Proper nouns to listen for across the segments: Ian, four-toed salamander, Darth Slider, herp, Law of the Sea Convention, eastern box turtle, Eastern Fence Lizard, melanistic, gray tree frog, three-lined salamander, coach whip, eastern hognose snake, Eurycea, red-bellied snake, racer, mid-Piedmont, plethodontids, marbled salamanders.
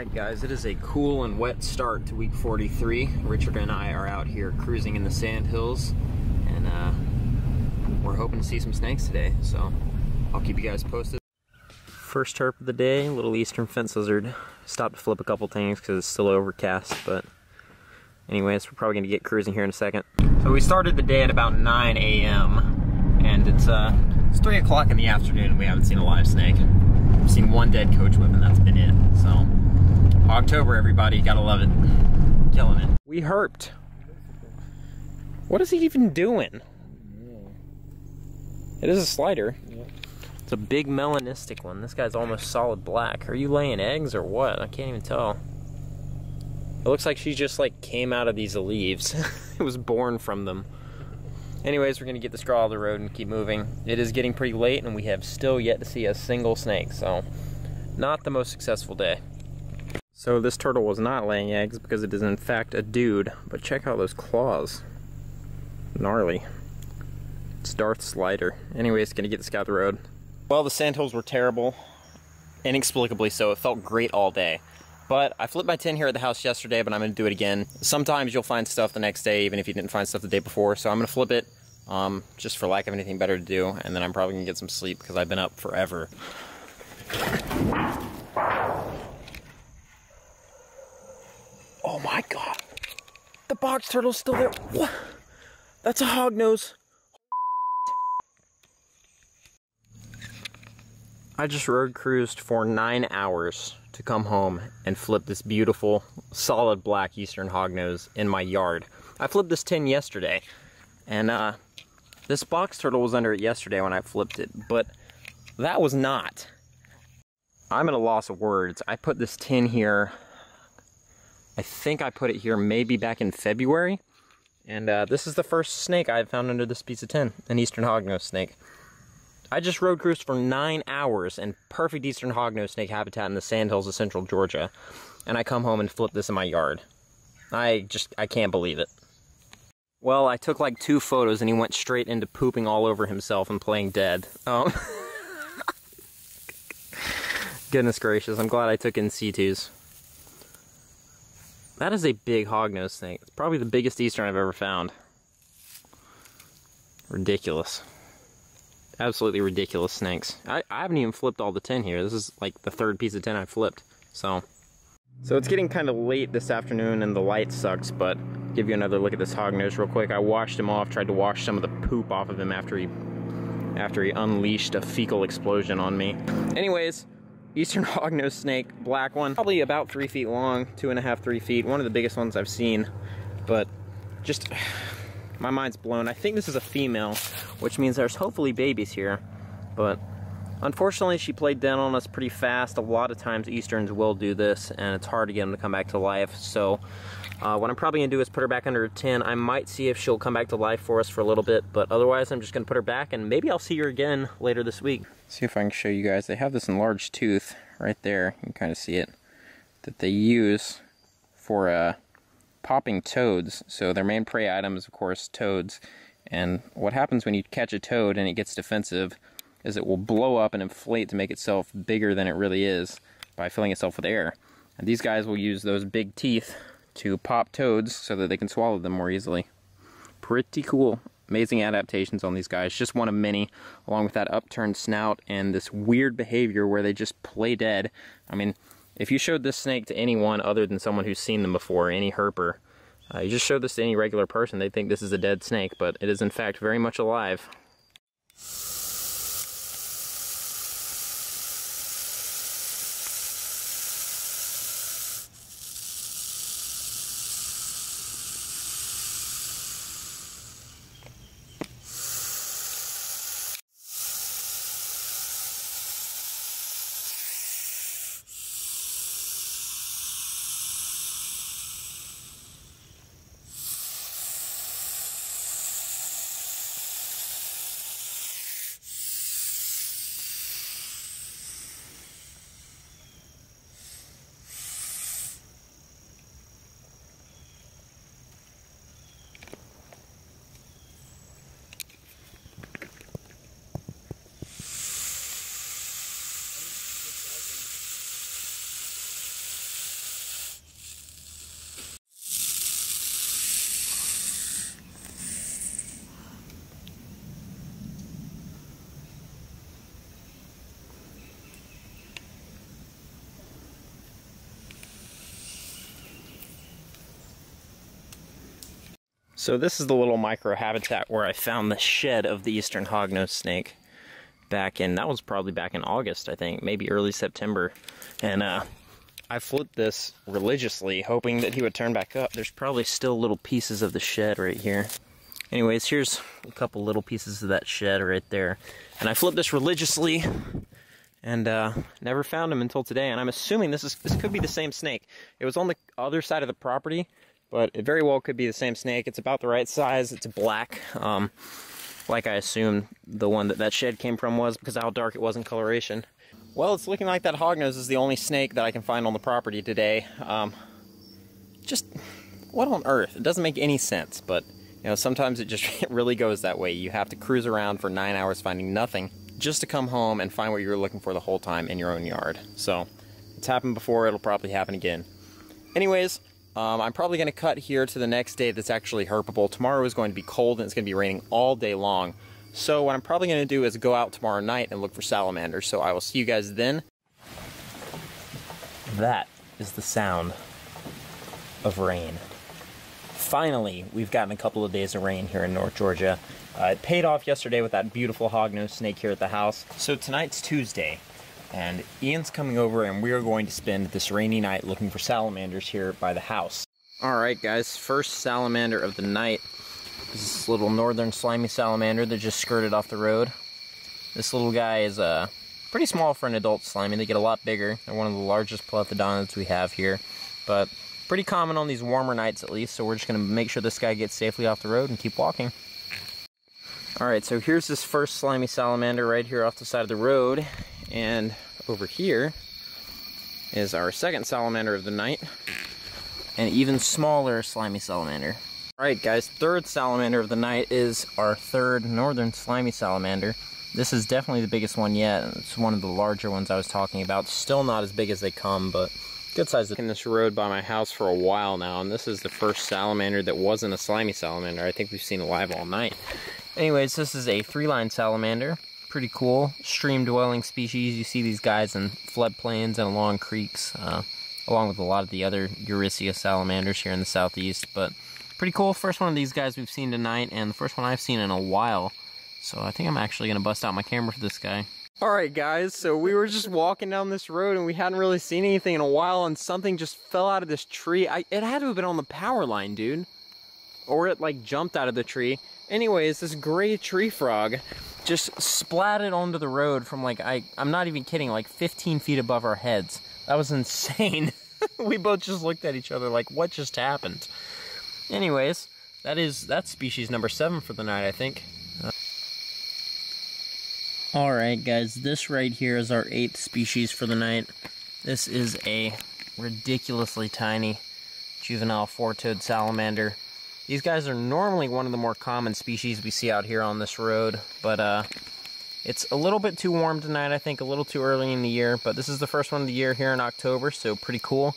Alright guys, it is a cool and wet start to week 43. Richard and I are out here cruising in the sand hills, and we're hoping to see some snakes today, so I'll keep you guys posted. First herp of the day, little Eastern Fence Lizard. Stopped to flip a couple things because it's still overcast, but anyways, we're probably going to get cruising here in a second. So we started the day at about 9 a.m. and it's 3 o'clock in the afternoon and we haven't seen a live snake. We've seen one dead coach whip and that's been it, so October, everybody, gotta love it. Killing it. We herped. What is he even doing? It is a slider. It's a big melanistic one. This guy's almost solid black. Are you laying eggs or what? I can't even tell. It looks like she just like came out of these leaves. It was born from them. Anyways, we're gonna get the straw off the road and keep moving. It is getting pretty late and we have still yet to see a single snake, so not the most successful day. So this turtle was not laying eggs because it is in fact a dude, but check out those claws. Gnarly. It's Darth Slider. Anyways, gonna get this guy off the road. Well, the sandhills were terrible, inexplicably so. It felt great all day. But I flipped my tin here at the house yesterday, but I'm gonna do it again. Sometimes you'll find stuff the next day, even if you didn't find stuff the day before, so I'm gonna flip it just for lack of anything better to do, and then I'm probably gonna get some sleep because I've been up forever. Oh my god. The box turtle's still there. What? That's a hognose. I just road cruised for 9 hours to come home and flip this beautiful, solid black Eastern hognose in my yard. I flipped this tin yesterday, and this box turtle was under it yesterday when I flipped it, but that was not. I'm at a loss of words. I put this tin here. I think I put it here maybe back in February, and this is the first snake I've found under this piece of tin, an Eastern hognose snake. I just road cruised for 9 hours in perfect Eastern hognose snake habitat in the sandhills of central Georgia, and I come home and flip this in my yard. I can't believe it. Well, I took like 2 photos and he went straight into pooping all over himself and playing dead. Goodness gracious, I'm glad I took in C2s. That is a big hognose snake. It's probably the biggest Eastern I've ever found. Ridiculous. Absolutely ridiculous snakes. I haven't even flipped all the tin here. This is like the third piece of tin I flipped. So it's getting kind of late this afternoon and the light sucks, but I'll give you another look at this hognose real quick. I washed him off, tried to wash some of the poop off of him after he unleashed a fecal explosion on me. Anyways, Eastern hognose snake, black one, probably about 3 feet long, 2.5, 3 feet, one of the biggest ones I've seen, but just, my mind's blown. I think this is a female, which means there's hopefully babies here, but unfortunately she played dead on us pretty fast. A lot of times Easterns will do this, and it's hard to get them to come back to life, so what I'm probably gonna do is put her back under a tin. I might see if she'll come back to life for us for a little bit, but otherwise I'm just gonna put her back, and maybe I'll see her again later this week. See if I can show you guys. They have this enlarged tooth right there, you can kind of see it, that they use for popping toads. So their main prey item is, of course, toads. And what happens when you catch a toad and it gets defensive is it will blow up and inflate to make itself bigger than it really is by filling itself with air. And these guys will use those big teeth to pop toads so that they can swallow them more easily. Pretty cool. Amazing adaptations on these guys, just one of many, along with that upturned snout and this weird behavior where they just play dead. I mean, if you showed this snake to anyone other than someone who's seen them before, any herper, you just show this to any regular person, they think this is a dead snake, but it is in fact very much alive. So this is the little microhabitat where I found the shed of the eastern hognose snake back in, that was probably back in August, I think, maybe early September. And I flipped this religiously, hoping that he would turn back up. There's probably still little pieces of the shed right here. Anyways, here's a couple little pieces of that shed right there. And I flipped this religiously and never found him until today. And I'm assuming this could be the same snake. It was on the other side of the property, but it very well could be the same snake. It's about the right size. It's black. Like I assumed the one that shed came from was, because of how dark it was in coloration. Well, it's looking like that hognose is the only snake that I can find on the property today. Just, what on earth? It doesn't make any sense, but you know, sometimes it really goes that way. You have to cruise around for 9 hours finding nothing just to come home and find what you were looking for the whole time in your own yard. So, it's happened before, it'll probably happen again. Anyways, I'm probably going to cut here to the next day that's actually herpable. Tomorrow is going to be cold and it's going to be raining all day long. So what I'm probably going to do is go out tomorrow night and look for salamanders. So I will see you guys then. That is the sound of rain. Finally, we've gotten a couple of days of rain here in North Georgia. It paid off yesterday with that beautiful hognose snake here at the house. So tonight's Tuesday, and Ian's coming over and we are going to spend this rainy night looking for salamanders here by the house. Alright guys, first salamander of the night. This little northern slimy salamander that just skirted off the road. This little guy is pretty small for an adult slimy. They get a lot bigger. They're one of the largest plethodontids we have here. But pretty common on these warmer nights at least, so we're just going to make sure this guy gets safely off the road and keep walking. Alright, so here's this first slimy salamander right here off the side of the road. And over here is our second salamander of the night. An even smaller slimy salamander. Alright guys, third salamander of the night is our third northern slimy salamander. This is definitely the biggest one yet. It's one of the larger ones I was talking about. Still not as big as they come, but good size. I've been on this road by my house for a while now, and this is the first salamander that wasn't a slimy salamander. I think we've seen alive all night. Anyways, this is a three-lined salamander. Pretty cool. Stream-dwelling species. You see these guys in floodplains and along creeks, along with a lot of the other Eurycea salamanders here in the southeast, but pretty cool. First one of these guys we've seen tonight, and the first one I've seen in a while. So I think I'm actually going to bust out my camera for this guy. Alright guys, so we were just walking down this road and we hadn't really seen anything in a while, and something just fell out of this tree. It had to have been on the power line, dude. Or it like jumped out of the tree. Anyways, this gray tree frog just splatted onto the road from like, I'm not even kidding, like 15 feet above our heads. That was insane. We both just looked at each other like, what just happened? Anyways, that's species number 7 for the night, I think. Alright guys, this right here is our 8th species for the night. This is a ridiculously tiny juvenile four-toed salamander. These guys are normally one of the more common species we see out here on this road, but it's a little bit too warm tonight, I think, a little too early in the year, but this is the first one of the year here in October, so pretty cool.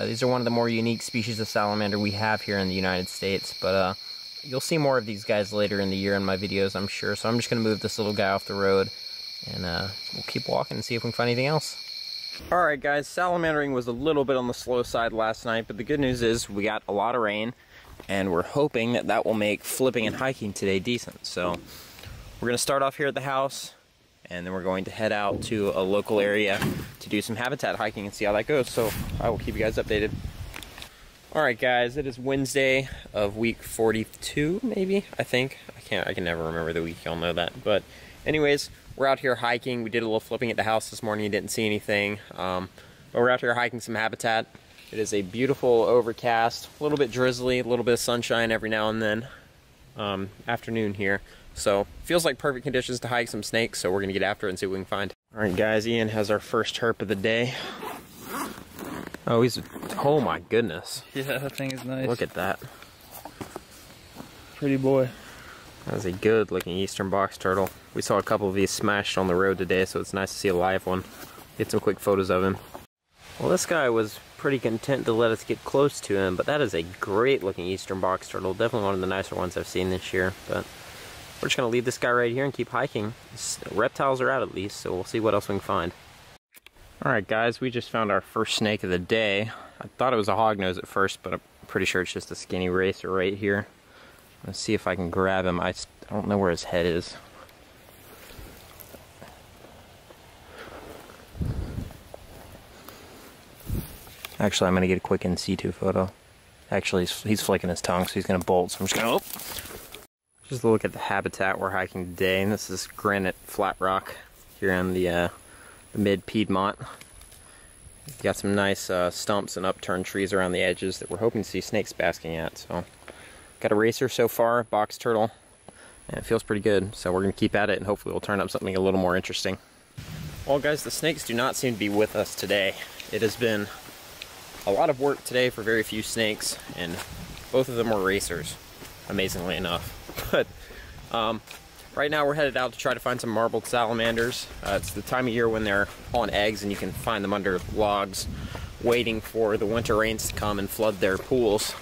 These are one of the more unique species of salamander we have here in the United States, but you'll see more of these guys later in the year in my videos, I'm sure. So I'm just going to move this little guy off the road, and we'll keep walking and see if we can find anything else. Alright guys, salamandering was a little bit on the slow side last night, but the good news is we got a lot of rain, and we're hoping that that will make flipping and hiking today decent. So we're going to start off here at the house, and then we're going to head out to a local area to do some habitat hiking and see how that goes. So I will keep you guys updated. Alright guys, it is Wednesday of week 42 maybe, I think. I can never remember the week, y'all know that. But anyways, we're out here hiking. We did a little flipping at the house this morning, didn't see anything. But we're out here hiking some habitat. It is a beautiful overcast, a little bit drizzly, a little bit of sunshine every now and then. Afternoon here. So, feels like perfect conditions to hike some snakes, so we're going to get after it and see what we can find. Alright guys, Ian has our first herp of the day. Oh, oh my goodness. Yeah, that thing is nice. Look at that. Pretty boy. That is a good looking eastern box turtle. We saw a couple of these smashed on the road today, so it's nice to see a live one. Get some quick photos of him. Well, this guy was pretty content to let us get close to him, but that is a great looking eastern box turtle. Definitely one of the nicer ones I've seen this year, but we're just going to leave this guy right here and keep hiking. Reptiles are out at least, so we'll see what else we can find. Alright guys, we just found our first snake of the day. I thought it was a hognose at first, but I'm pretty sure it's just a skinny racer right here. Let's see if I can grab him. I don't know where his head is. Actually, I'm going to get a quick in situ photo. Actually, he's flicking his tongue, so he's going to bolt, so I'm just going to... Just a look at the habitat we're hiking today, and this is granite flat rock here on the mid-Piedmont. Got some nice stumps and upturned trees around the edges that we're hoping to see snakes basking at. So, got a racer so far, box turtle, and it feels pretty good. So we're going to keep at it, and hopefully we'll turn up something a little more interesting. Well guys, the snakes do not seem to be with us today. It has been a lot of work today for very few snakes, and both of them were racers, amazingly enough. But right now we're headed out to try to find some marbled salamanders. It's the time of year when they're on eggs, and you can find them under logs waiting for the winter rains to come and flood their pools.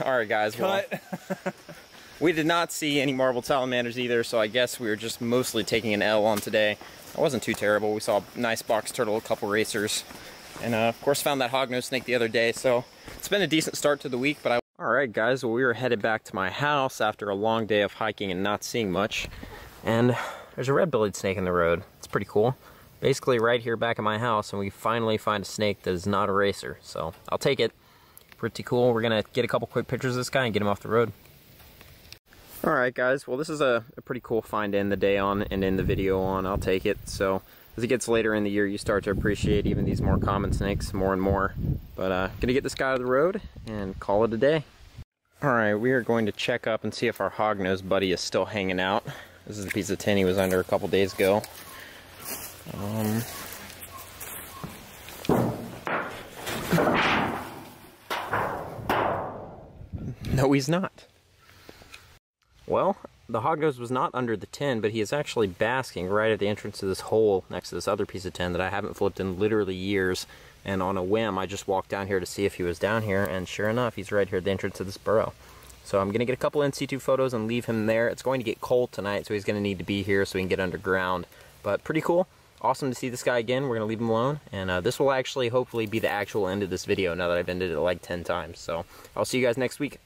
Alright guys, well, we did not see any marbled salamanders either, so I guess we were just mostly taking an L on today. It wasn't too terrible. We saw a nice box turtle, a couple racers, and of course found that hognose snake the other day, so it's been a decent start to the week. But Alright guys, well, we were headed back to my house after a long day of hiking and not seeing much, and there's a red-bellied snake in the road. It's pretty cool. Basically right here back at my house, and we finally find a snake that is not a racer, so I'll take it. Pretty cool. We're gonna get a couple quick pictures of this guy and get him off the road. Alright guys, well this is a pretty cool find to end the day on and end the video on. I'll take it. So as it gets later in the year, you start to appreciate even these more common snakes more and more. But gonna get this guy out of the road and call it a day. Alright, we are going to check up and see if our hognose buddy is still hanging out. This is the piece of tin he was under a couple days ago. No, he's not. Well, the hognose was not under the tin, but he is actually basking right at the entrance to this hole next to this other piece of tin that I haven't flipped in literally years. And on a whim, I just walked down here to see if he was down here, and sure enough, he's right here at the entrance to this burrow. So I'm going to get a couple in situ photos and leave him there. It's going to get cold tonight, so he's going to need to be here so he can get underground. But pretty cool. Awesome to see this guy again. We're going to leave him alone, and this will actually hopefully be the actual end of this video now that I've ended it like 10 times. So I'll see you guys next week.